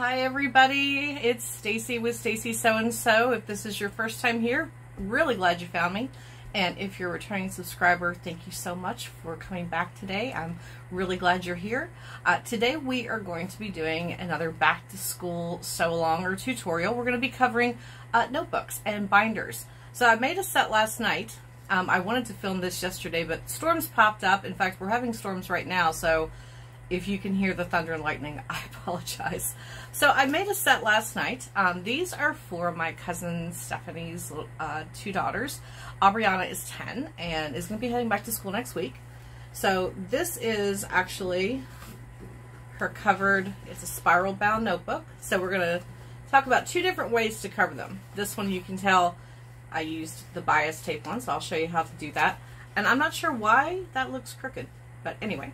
Hi everybody, it's Stacy with Stacy So and So. If this is your first time here, really glad you found me. And if you're a returning subscriber, thank you so much for coming back today. I'm really glad you're here. Today we are going to be doing another back to school sew along or tutorial. We're going to be covering notebooks and binders. So I made a set last night. I wanted to film this yesterday, but storms popped up. In fact, we're having storms right now, so if you can hear the thunder and lightning, I apologize. So I made a set last night. These are for my cousin Stephanie's two daughters. Aubriana is 10 and is going to be heading back to school next week. So this is actually her covered, it's a spiral bound notebook. So we're going to talk about two different ways to cover them. This one, you can tell I used the bias tape one, so I'll show you how to do that. And I'm not sure why that looks crooked, but anyway.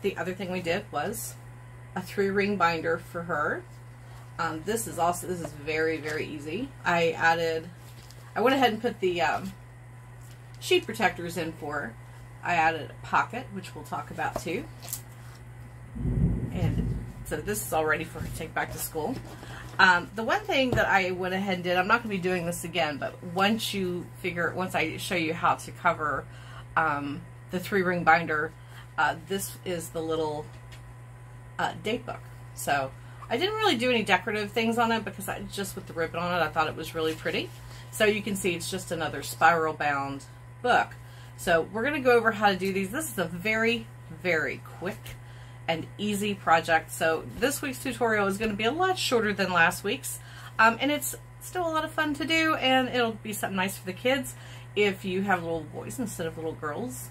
The other thing we did was a 3-ring binder for her. This is very, very easy. I went ahead and put the sheet protectors in for her. I added a pocket, which we'll talk about too. And so this is all ready for her to take back to school. The one thing that I went ahead and did, I'm not going to be doing this again, but once I show you how to cover the 3-ring binder, this is the little date book. So I didn't really do any decorative things on it because just with the ribbon on it, I thought it was really pretty. So you can see it's just another spiral bound book. So we're going to go over how to do these. This is a very, very quick and easy project. So this week's tutorial is going to be a lot shorter than last week's. And it's still a lot of fun to do, and it'll be something nice for the kids. If you have little boys instead of little girls,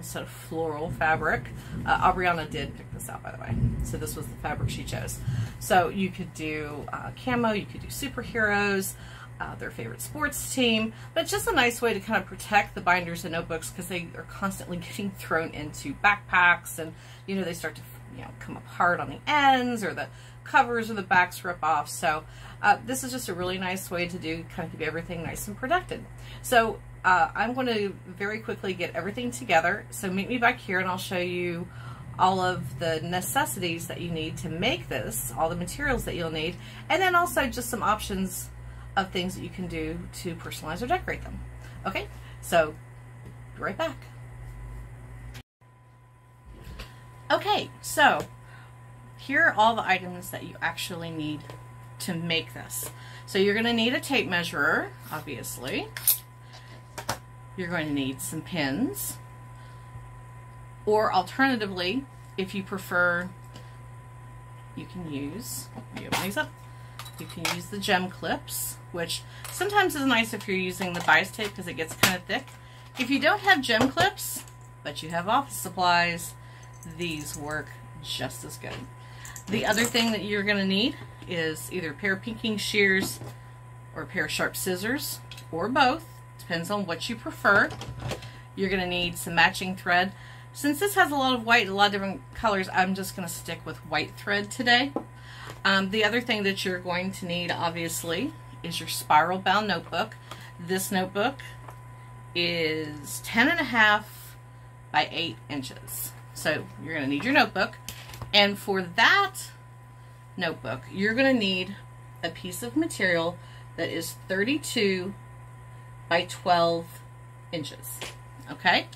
sort of floral fabric. Aubriana did pick this out, by the way. So this was the fabric she chose. So you could do camo, you could do superheroes, their favorite sports team. But it's just a nice way to kind of protect the binders and notebooks because they are constantly getting thrown into backpacks, and you know they start to come apart on the ends, or the covers or the backs rip off. So this is just a really nice way to do kind of keep everything nice and protected. So I'm going to very quickly get everything together, so meet me back here and I'll show you all of the necessities that you need to make this, all the materials that you'll need, and then also just some options of things that you can do to personalize or decorate them. Okay, so be right back. Okay, so here are all the items that you actually need to make this. So you're going to need a tape measure, obviously. You're going to need some pins, or alternatively, if you prefer, you can use, you open these up, you can use the gem clips, which sometimes is nice if you're using the bias tape because it gets kind of thick. If you don't have gem clips, but you have office supplies, these work just as good. The other thing that you're going to need is either a pair of pinking shears or a pair of sharp scissors, or both. Depends on what you prefer. You're going to need some matching thread. Since this has a lot of white and a lot of different colors, I'm just going to stick with white thread today. The other thing that you're going to need, obviously, is your spiral bound notebook. This notebook is 10.5 by 8 inches. So you're going to need your notebook. And for that notebook, you're going to need a piece of material that is 32 by 12 inches. Okay,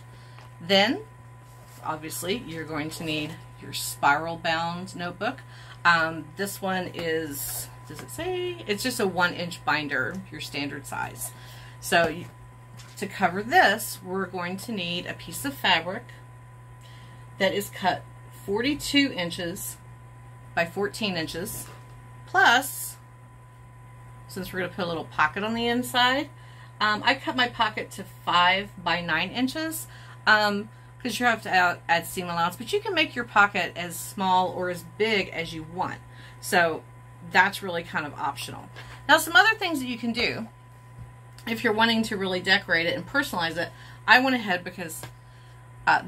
then obviously you're going to need your spiral bound notebook. This one is, does it say, it's just a 1-inch binder, your standard size. So to cover this, we're going to need a piece of fabric that is cut 42 inches by 14 inches, plus, since we're going to put a little pocket on the inside, I cut my pocket to 5 by 9 inches because you have to add seam allowance, but you can make your pocket as small or as big as you want. So that's really kind of optional. Now, some other things that you can do if you're wanting to really decorate it and personalize it, I went ahead because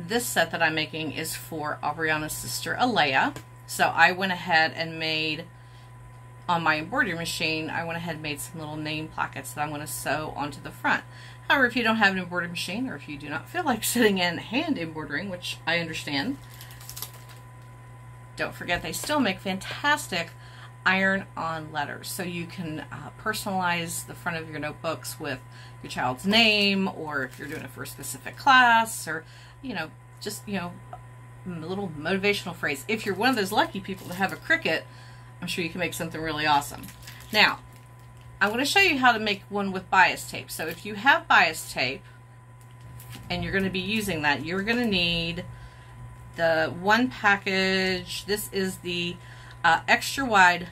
this set that I'm making is for Aubriana's sister, Aaliyah. So I went ahead and made, on my embroidery machine, I went ahead and made some little name plackets that I'm going to sew onto the front. However, if you don't have an embroidery machine, or if you do not feel like sitting in hand embroidering, which I understand, Don't forget, they still make fantastic iron-on letters, so you can personalize the front of your notebooks with your child's name, or if you're doing it for a specific class, or, you know, just, you know, a little motivational phrase. If you're one of those lucky people to have a Cricut, I'm sure you can make something really awesome. Now, I want to show you how to make one with bias tape. So if you have bias tape and you're going to be using that, you're going to need the one package. This is the extra wide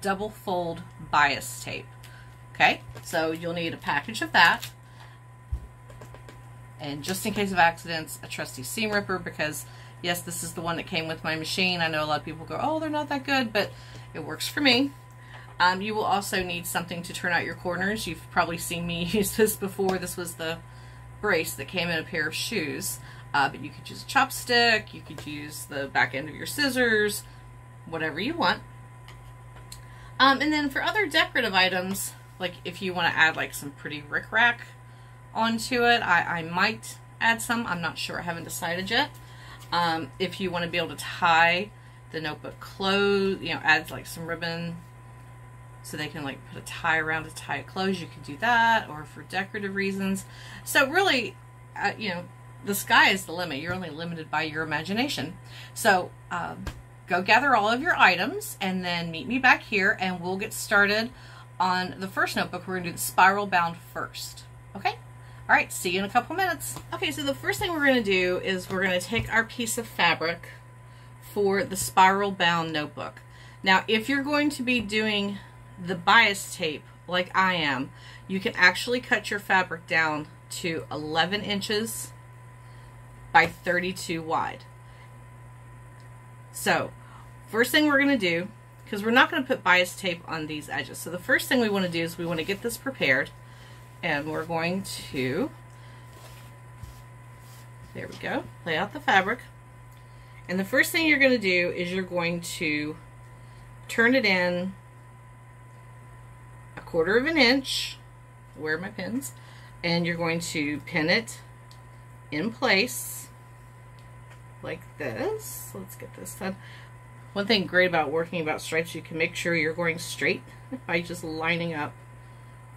double fold bias tape. Okay, so you'll need a package of that, and just in case of accidents, a trusty seam ripper, because yes, this is the one that came with my machine. I know a lot of people go, oh, they're not that good, but it works for me. You will also need something to turn out your corners. You've probably seen me use this before. This was the brace that came in a pair of shoes, but you could use a chopstick, you could use the back end of your scissors, whatever you want. And then for other decorative items, like if you want to add like some pretty rickrack onto it, I might add some. I'm not sure. I haven't decided yet. If you want to be able to tie the notebook closed, you know, add like some ribbon so they can like put a tie around to tie it closed, you could do that, or for decorative reasons. So really, you know, the sky is the limit. You're only limited by your imagination. So go gather all of your items and then meet me back here, and we'll get started on the first notebook. We're going to do the spiral bound first. Okay? All right, see you in a couple minutes. Okay, so the first thing we're going to do is we're going to take our piece of fabric for the spiral bound notebook. Now, if you're going to be doing the bias tape like I am, you can actually cut your fabric down to 11 inches by 32 wide. So, first thing we're going to do, because we're not going to put bias tape on these edges, so the first thing we want to do is we want to get this prepared. And we're going to, there we go, lay out the fabric. And the first thing you're going to do is you're going to turn it in 1/4 of an inch, where are my pins? And you're going to pin it in place like this. Let's get this done. One thing great about working about stripes, you can make sure you're going straight by just lining up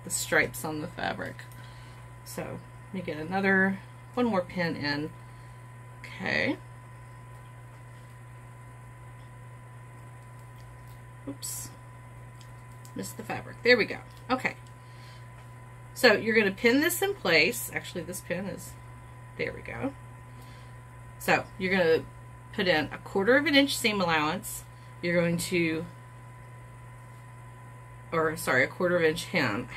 the stripes on the fabric. So let me get another, one more pin in. Okay. Oops. Missed the fabric. There we go. Okay. So you're going to pin this in place. Actually, this pin is, there we go. So you're going to put in 1/4 of an inch seam allowance. You're going to, or sorry, 1/4 inch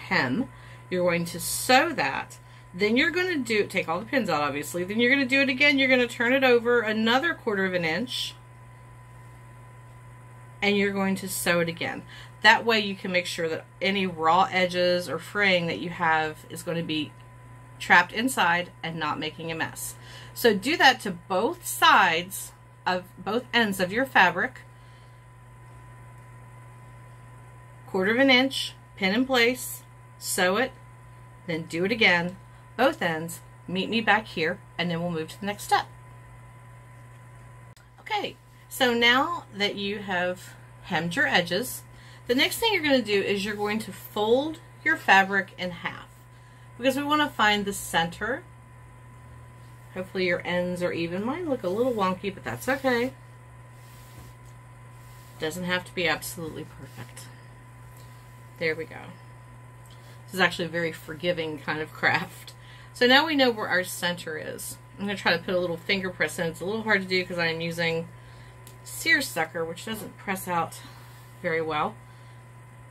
hem, you're going to sew that, then you're going to do, take all the pins out obviously, then you're going to do it again, you're going to turn it over another 1/4 of an inch, and you're going to sew it again. That way you can make sure that any raw edges or fraying that you have is going to be trapped inside and not making a mess. So do that to both sides of, both ends of your fabric. 1/4 of an inch, pin in place, sew it, then do it again, both ends, meet me back here, and then we'll move to the next step. Okay, so now that you have hemmed your edges, the next thing you're going to do is you're going to fold your fabric in half, because we want to find the center. Hopefully your ends are even. Mine look a little wonky, but that's okay. Doesn't have to be absolutely perfect. There we go. This is actually a very forgiving kind of craft. So now we know where our center is. I'm going to try to put a little finger press in. It's a little hard to do because I'm using seersucker, which doesn't press out very well.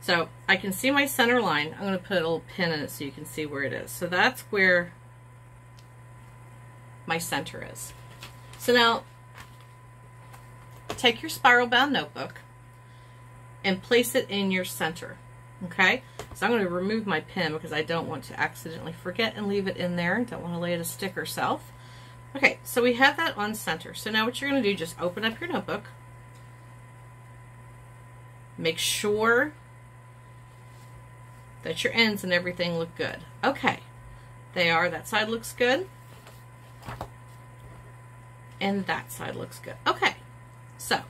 So I can see my center line. I'm going to put a little pin in it so you can see where it is. So that's where my center is. So now take your spiral bound notebook and place it in your center. Okay, so I'm going to remove my pin because I don't want to accidentally forget and leave it in there. Don't want to lay it a stick herself. Okay, so we have that on center. So now what you're going to do, just open up your notebook. Make sure that your ends and everything look good. Okay, they are. That side looks good. And that side looks good. Okay, so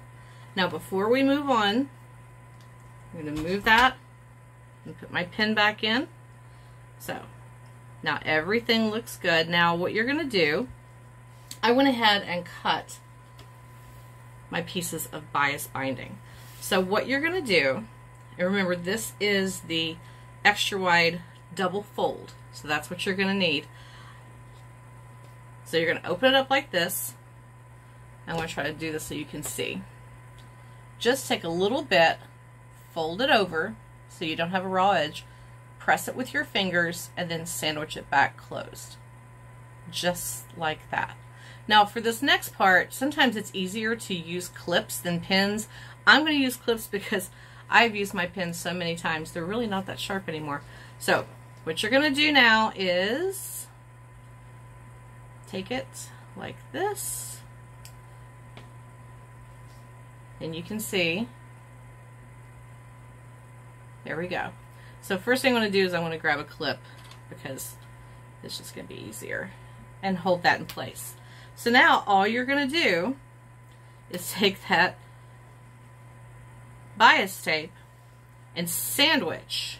Now before we move on, I'm going to move that and put my pin back in. So now everything looks good. Now what you're going to do, I went ahead and cut my pieces of bias binding. So what you're going to do, and remember this is the extra wide double fold, so that's what you're going to need. So you're going to open it up like this. I'm going to try to do this so you can see. Just take a little bit, fold it over so you don't have a raw edge, press it with your fingers, and then sandwich it back closed. Just like that. Now for this next part, sometimes it's easier to use clips than pins. I'm going to use clips because I've used my pins so many times, they're really not that sharp anymore. So what you're going to do now is take it like this, and you can see, there we go. So first thing I'm going to do is I'm going to grab a clip because it's just going to be easier, and hold that in place. So now all you're going to do is take that bias tape and sandwich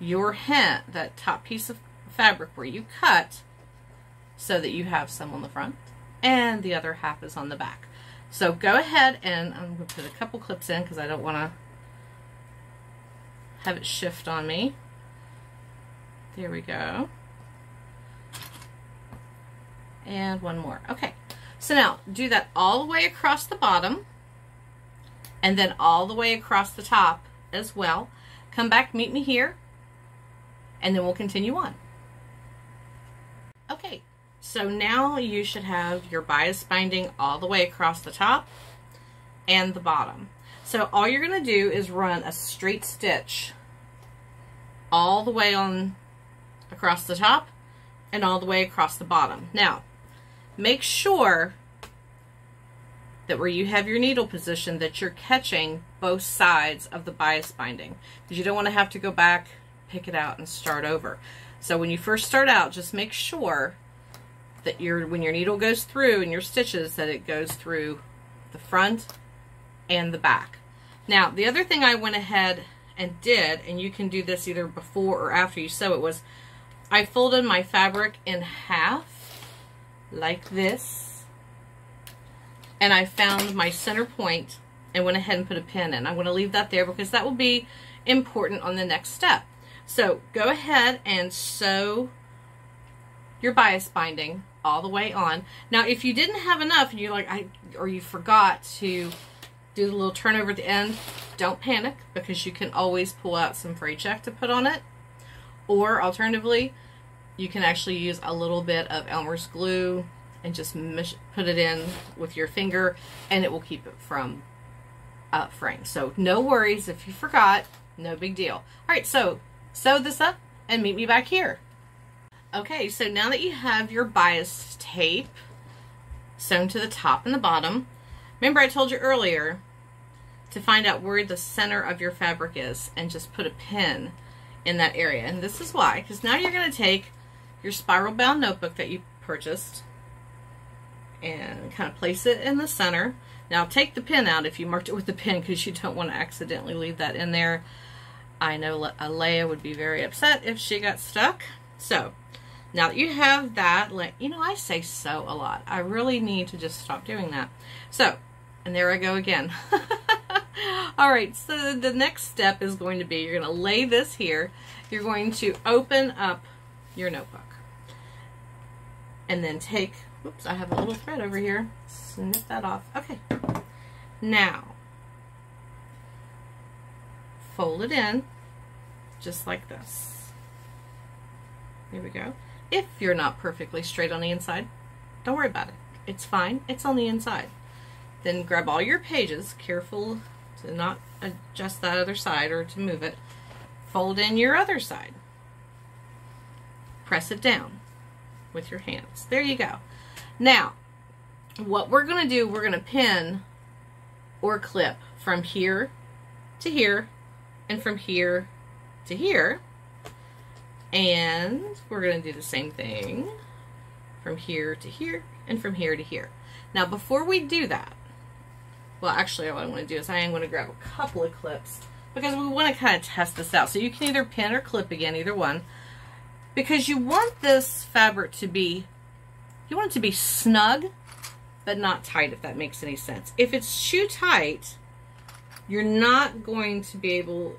your hem, that top piece of fabric where you cut, so that you have some on the front and the other half is on the back. So go ahead, and I'm going to put a couple clips in because I don't want to have it shift on me. There we go. And one more. Okay, so now do that all the way across the bottom and then all the way across the top as well. Come back, meet me here, and then we'll continue on. Okay, so now you should have your bias binding all the way across the top and the bottom. So all you're going to do is run a straight stitch all the way on across the top and all the way across the bottom. Now make sure that where you have your needle position that you're catching both sides of the bias binding, because you don't want to have to go back, pick it out, and start over. So when you first start out, just make sure that when your needle goes through and your stitches, that it goes through the front and the back. Now the other thing I went ahead and did, and you can do this either before or after you sew it, was I folded my fabric in half like this, and I found my center point and went ahead and put a pin in. I'm going to leave that there because that will be important on the next step. So go ahead and sew your bias binding all the way on. Now if you didn't have enough and you're like, or you forgot to do the little turnover at the end, don't panic, because you can always pull out some fray check to put on it. Or alternatively, you can actually use a little bit of Elmer's glue and just put it in with your finger, and it will keep it from fraying. So no worries if you forgot, no big deal. All right, so sew this up and meet me back here. Okay, so now that you have your bias tape sewn to the top and the bottom, remember I told you earlier to find out where the center of your fabric is and just put a pin in that area. And this is why, because now you're going to take your spiral bound notebook that you purchased and kind of place it in the center. Now take the pin out if you marked it with the pin, because you don't want to accidentally leave that in there. I know Aaliyah would be very upset if she got stuck. So now that you have that, you know, I say so a lot. I really need to just stop doing that. So, and there I go again. Alright, so the next step is going to be, you're going to lay this here, you're going to open up your notebook, and then take, whoops, I have a little thread over here, snip that off. Okay, now fold it in just like this. Here we go. If you're not perfectly straight on the inside, don't worry about it, it's fine, it's on the inside. Then grab all your pages, careful to not adjust that other side or to move it. Fold in your other side. Press it down with your hands. There you go. Now, what we're going to do, we're going to pin or clip from here to here and from here to here. And we're going to do the same thing from here to here and from here to here. Now, before we do that, Well, actually, what I'm going to do is I am going to grab a couple of clips because we want to kind of test this out. So you can either pin or clip again, either one, because you want this fabric to be, you want it to be snug, but not tight, if that makes any sense. If it's too tight, you're not going to be able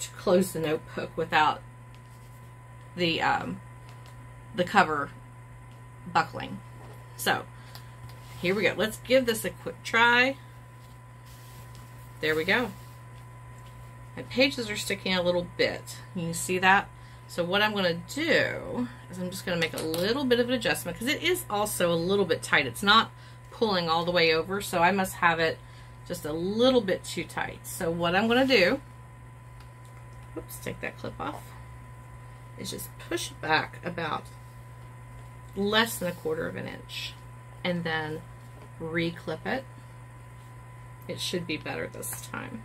to close the notebook without the cover buckling. So here we go. Let's give this a quick try. There we go. My pages are sticking a little bit. You see that? So what I'm going to do is I'm just going to make a little bit of an adjustment because it is also a little bit tight. It's not pulling all the way over, so I must have it just a little bit too tight. So what I'm going to do, oops, take that clip off, is just push back about less than 1/4 of an inch and then re-clip it. It should be better this time.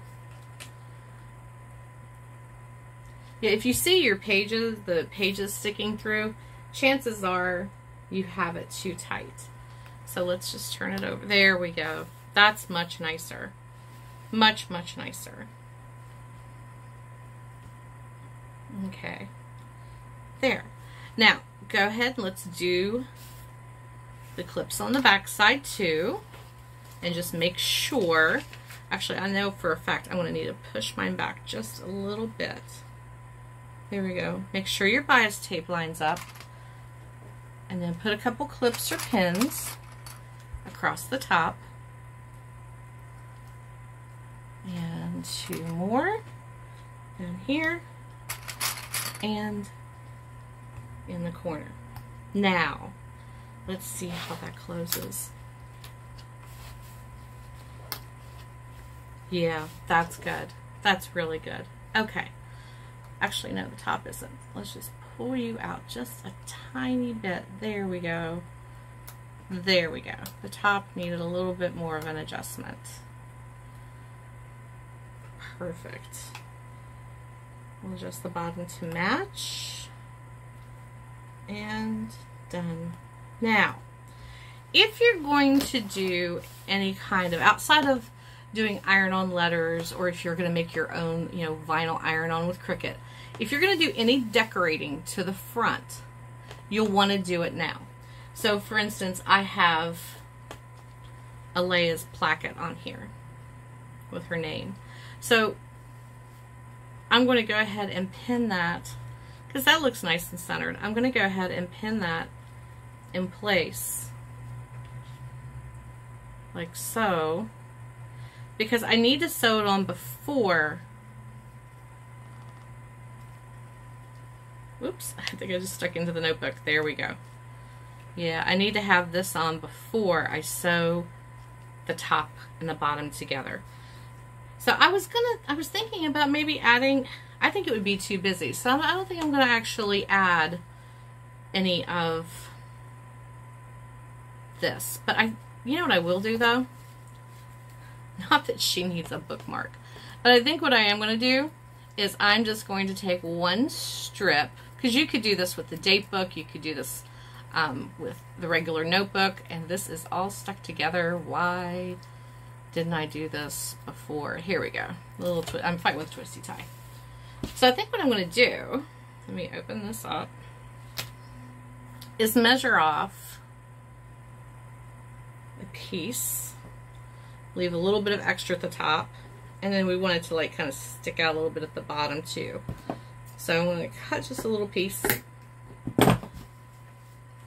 Yeah, if you see your pages, the pages sticking through, chances are you have it too tight. So let's just turn it over. There we go. That's much nicer. Much, much nicer. Okay. There. Now, go ahead and let's do the clips on the back side too. And just make sure, actually I know for a fact I'm going to need to push mine back just a little bit. There we go. Make sure your bias tape lines up. And then put a couple clips or pins across the top. And 2 more down here and in the corner. Now, let's see how that closes. Yeah, that's good. That's really good. Okay. Actually, no, the top isn't. Let's just pull you out just a tiny bit. There we go. There we go. The top needed a little bit more of an adjustment. Perfect. We'll adjust the bottom to match. And done. Now, if you're going to do any kind of, outside of doing iron-on letters, or if you're going to make your own, you know, vinyl iron-on with Cricut, if you're going to do any decorating to the front, you'll want to do it now. So, for instance, I have Aaliyah's placket on here with her name. So I'm going to go ahead and pin that because that looks nice and centered. I'm going to go ahead and pin that in place like so because I need to sew it on before. Whoops, I think I just stuck into the notebook. There we go. Yeah, I need to have this on before I sew the top and the bottom together. So I was thinking about maybe adding, I think it would be too busy. So I don't think I'm going to actually add any of this. But you know what I will do though? Not that she needs a bookmark. But I think what I am going to do is I'm just going to take one strip, because you could do this with the date book, you could do this with the regular notebook, and this is all stuck together. Why didn't I do this before? Here we go. Little I'm fighting with twisty tie. So I think what I'm going to do, let me open this up, is measure off a piece, leave a little bit of extra at the top, and then we want it to like kind of stick out a little bit at the bottom too. So I'm going to cut just a little piece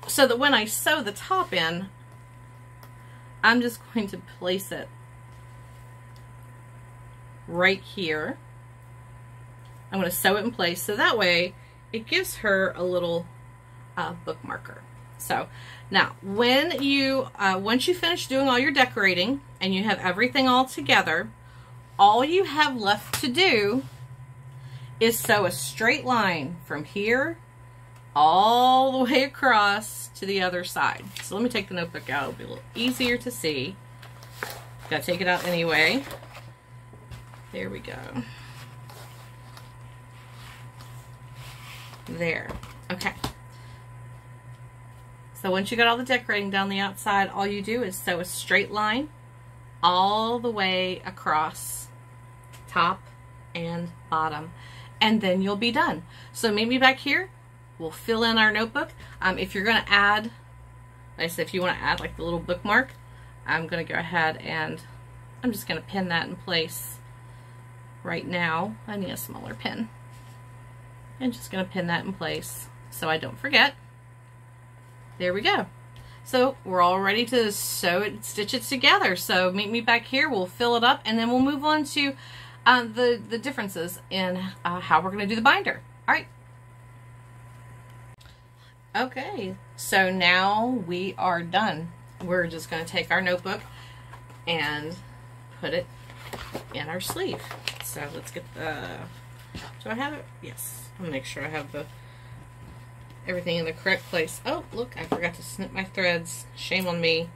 so that when I sew the top in, I'm just going to place it right here. I'm going to sew it in place so that way it gives her a little bookmarker. So now when you once you finish doing all your decorating and you have everything all together, all you have left to do is sew a straight line from here all the way across to the other side. So let me take the notebook out. It'll be a little easier to see. Gotta take it out anyway. There we go. There. Okay. So once you got all the decorating down the outside, all you do is sew a straight line all the way across top and bottom, and then you'll be done. So maybe back here we'll fill in our notebook. If you're going to add, like I said, if you want to add like the little bookmark, I'm going to go ahead and I'm just going to pin that in place right now. I need a smaller pin. I'm just going to pin that in place so I don't forget. There we go. So we're all ready to sew it and stitch it together. So meet me back here. We'll fill it up and then we'll move on to the differences in how we're going to do the binder. All right. Okay, so now we are done. We're just going to take our notebook and put it in our sleeve. So let's get the... Do I have it? Yes. I'll make sure I have the everything in the correct place. Oh, look, I forgot to snip my threads. Shame on me.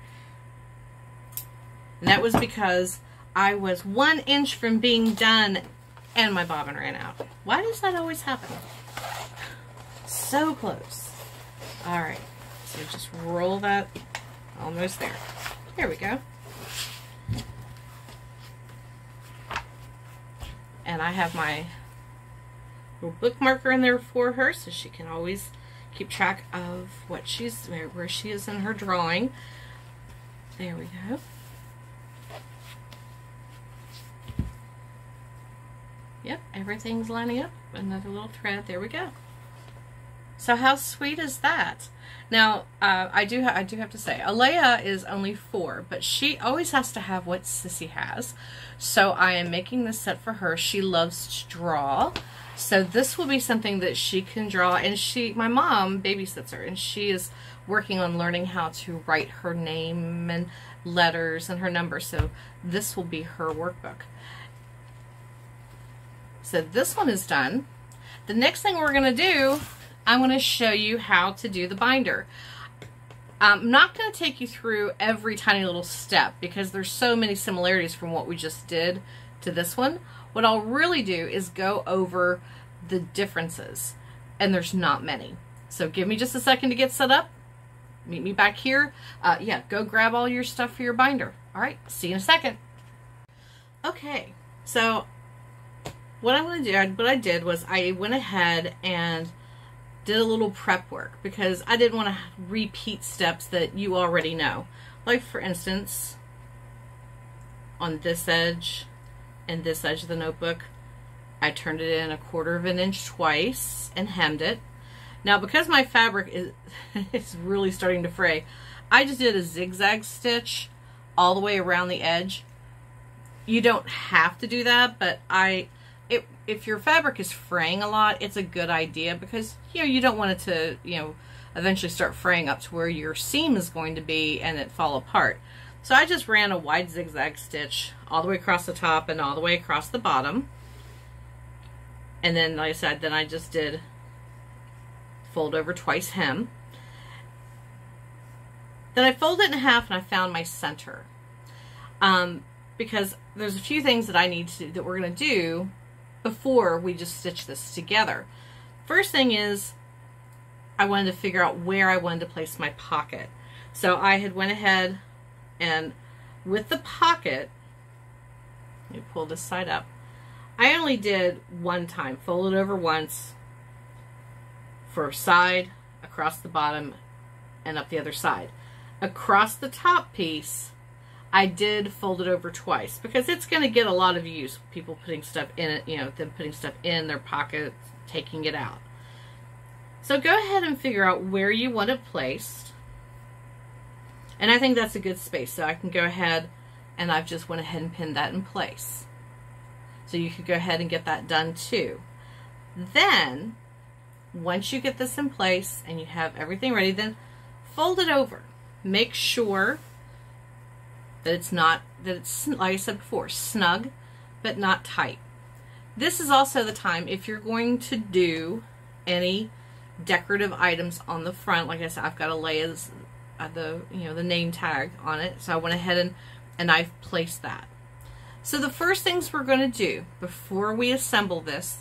And that was because I was 1 inch from being done and my bobbin ran out. Why does that always happen? So close. All right, so just roll that almost there. There we go. And I have my little book marker in there for her so she can always keep track of what she's, where she is in her drawing. There we go. Yep, everything's lining up. Another little thread. There we go. So how sweet is that? Now, I do have to say, Aaliyah is only 4, but she always has to have what Sissy has. So I am making this set for her. She loves to draw. So this will be something that she can draw. And she, my mom babysits her, and she is working on learning how to write her name and letters and her number. So this will be her workbook. So this one is done. The next thing we're going to do... I'm going to show you how to do the binder. I'm not going to take you through every tiny little step because there's so many similarities from what we just did to this one. What I'll really do is go over the differences, and there's not many. So give me just a second to get set up. Meet me back here. Yeah, go grab all your stuff for your binder. All right, see you in a second. Okay, so what I'm going to do, what I did was I went ahead and did a little prep work because I didn't want to repeat steps that you already know. Like for instance, on this edge and this edge of the notebook, I turned it in 1/4 of an inch twice and hemmed it. Now because my fabric is it's really starting to fray, I just did a zigzag stitch all the way around the edge. You don't have to do that, but if your fabric is fraying a lot, it's a good idea because, you know, you don't want it to, you know, eventually start fraying up to where your seam is going to be and it fall apart. So I just ran a wide zigzag stitch all the way across the top and all the way across the bottom. And then, like I said, then I just did fold over twice hem. Then I folded it in half and I found my center. Because there's a few things that I need to, that we're going to do before we just stitch this together. First thing is I wanted to figure out where I wanted to place my pocket. So I had went ahead and with the pocket, let me pull this side up. I only did one time, fold it over once for side, across the bottom, and up the other side. Across the top piece, I did fold it over twice because it's going to get a lot of use. People putting stuff in it, you know, them putting stuff in their pockets, taking it out. So go ahead and figure out where you want it placed. And I think that's a good space. So I can go ahead and I've just went ahead and pinned that in place. So you could go ahead and get that done too. Then, once you get this in place and you have everything ready, then fold it over. Make sure that it's not, that it's, like I said before, snug, but not tight. This is also the time, if you're going to do any decorative items on the front, like I said, I've got Aaliyah's, the name tag on it, so I went ahead and I've placed that. So the first things we're going to do before we assemble this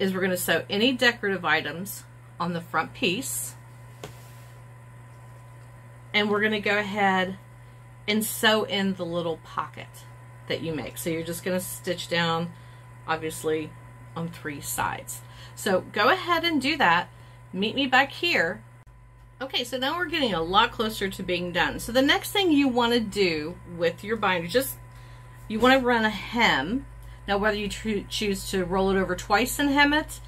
is we're going to sew any decorative items on the front piece, and we're going to go ahead and sew in the little pocket that you make. So you're just going to stitch down, obviously, on three sides. So go ahead and do that. Meet me back here. Okay, so now we're getting a lot closer to being done. So the next thing you want to do with your binder, you want to run a hem. Now whether you choose to roll it over twice and hem it,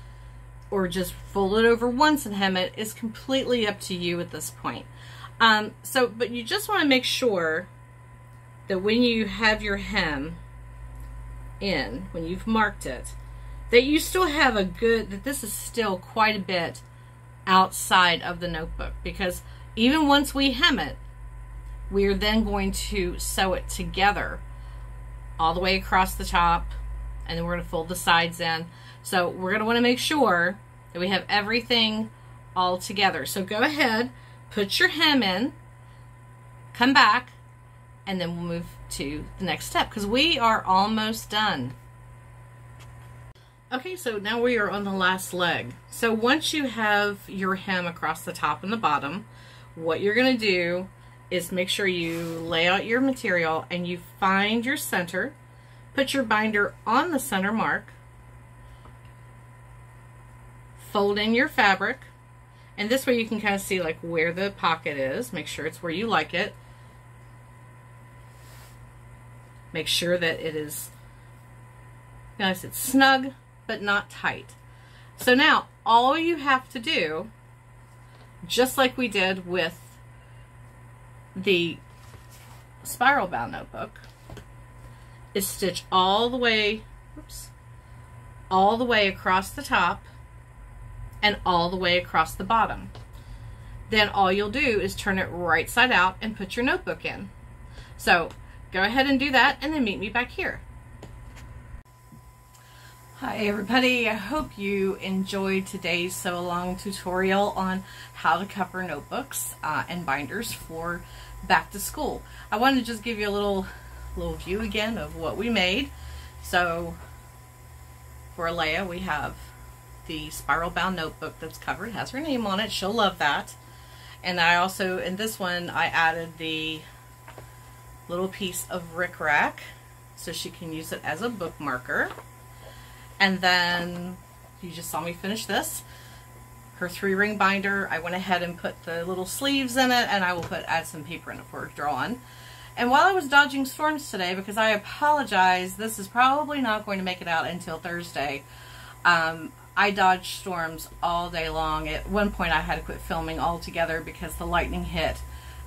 or just fold it over once and hem it, is completely up to you at this point. But you just want to make sure that when you have your hem in, when you've marked it, that you still have a good, that this is still quite a bit outside of the notebook, because even once we hem it, we're then going to sew it together all the way across the top, and then we're going to fold the sides in. So we're going to want to make sure that we have everything all together. So go ahead, put your hem in, come back, and then we'll move to the next step, because we are almost done. Okay, so now we are on the last leg. So once you have your hem across the top and the bottom, what you're going to do is make sure you lay out your material and you find your center, put your binder on the center mark, fold in your fabric, and this way you can kind of see like where the pocket is, make sure it's where you like it, make sure that it is nice, it's snug but not tight. So now all you have to do, just like we did with the spiral bound notebook, is stitch all the way, oops, all the way across the top and all the way across the bottom. Then all you'll do is turn it right side out and put your notebook in. So go ahead and do that, and then meet me back here. Hi everybody, I hope you enjoyed today's sew along tutorial on how to cover notebooks and binders for back to school. I wanted to just give you a little view again of what we made. So for Aaliyah, we have the spiral bound notebook that's covered, has her name on it, she'll love that. And I also, in this one, I added the little piece of rickrack so she can use it as a bookmarker. And then you just saw me finish this, her 3-ring binder. I went ahead and put the little sleeves in it, and I will add some paper in it for drawing. And while I was dodging storms today, because I apologize, this is probably not going to make it out until Thursday. I dodged storms all day long. At one point I had to quit filming altogether because the lightning hit.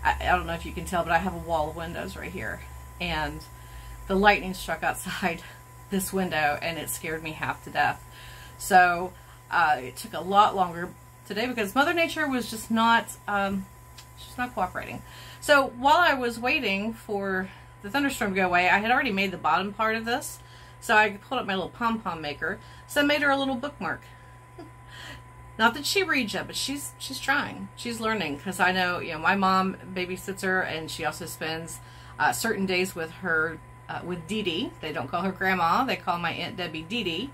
I don't know if you can tell, but I have a wall of windows right here, and the lightning struck outside this window, and it scared me half to death. So it took a lot longer today because Mother Nature was just not she's not cooperating. So while I was waiting for the thunderstorm to go away, I had already made the bottom part of this, so I pulled up my little pom-pom maker, so I made her a little bookmark. Not that she reads it, but she's trying, she's learning, because I know, you know, my mom babysits her, and she also spends certain days with her with Dee Dee. They don't call her grandma, they call my Aunt Debbie Dee Dee,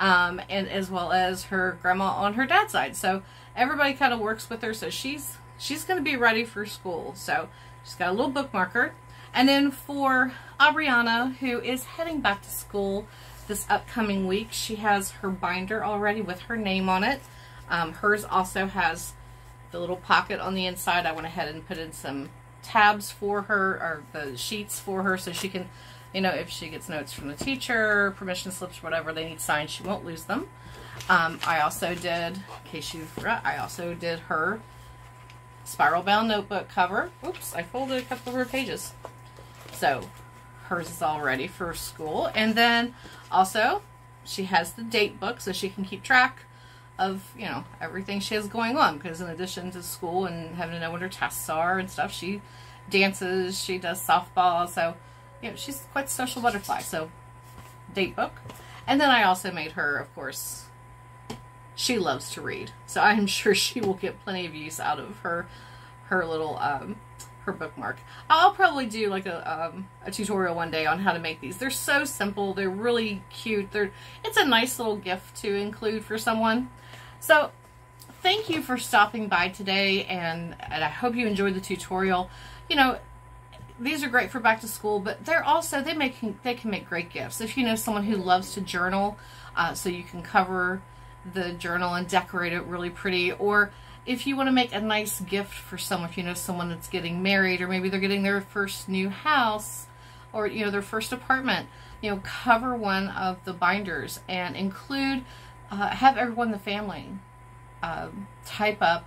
and as well as her grandma on her dad's side. So everybody kind of works with her, so she's going to be ready for school. So she's got a little bookmarker. And then for Aubriana, who is heading back to school this upcoming week, she has her binder already with her name on it. Hers also has the little pocket on the inside. I went ahead and put in some tabs for her, or the sheets for her, so she can, you know, if she gets notes from the teacher, permission slips, whatever they need signed, she won't lose them. I also did, in case you forgot, I also did her spiral bound notebook cover. Oops, I folded a couple of her pages. So hers is all ready for school. And then also she has the date book, so she can keep track of, you know, everything she has going on, because in addition to school and having to know what her tasks are and stuff, she dances, she does softball, so, you know, she's quite a social butterfly. So date book. And then I also made her, of course, she loves to read, so I'm sure she will get plenty of use out of her little her bookmark. I'll probably do like a tutorial one day on how to make these. They're so simple, they're really cute, it's a nice little gift to include for someone. So thank you for stopping by today, and I hope you enjoyed the tutorial. You know, these are great for back to school, but they're also, they can make great gifts. If you know someone who loves to journal, so you can cover the journal and decorate it really pretty, or if you want to make a nice gift for someone, if you know someone that's getting married, or maybe they're getting their first new house, or you know, their first apartment, you know, cover one of the binders and include, have everyone in the family type up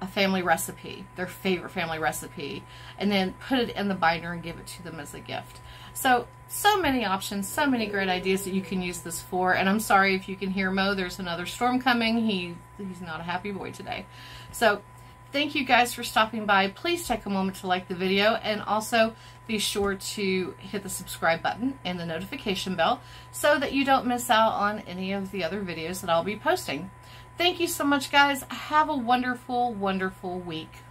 a family recipe, their favorite family recipe, and then put it in the binder and give it to them as a gift. So many options, so many great ideas that you can use this for. And I'm sorry if you can hear Mo, there's another storm coming. He's not a happy boy today. So thank you guys for stopping by. Please take a moment to like the video, and also be sure to hit the subscribe button and the notification bell so that you don't miss out on any of the other videos that I'll be posting. Thank you so much, guys. Have a wonderful, wonderful week.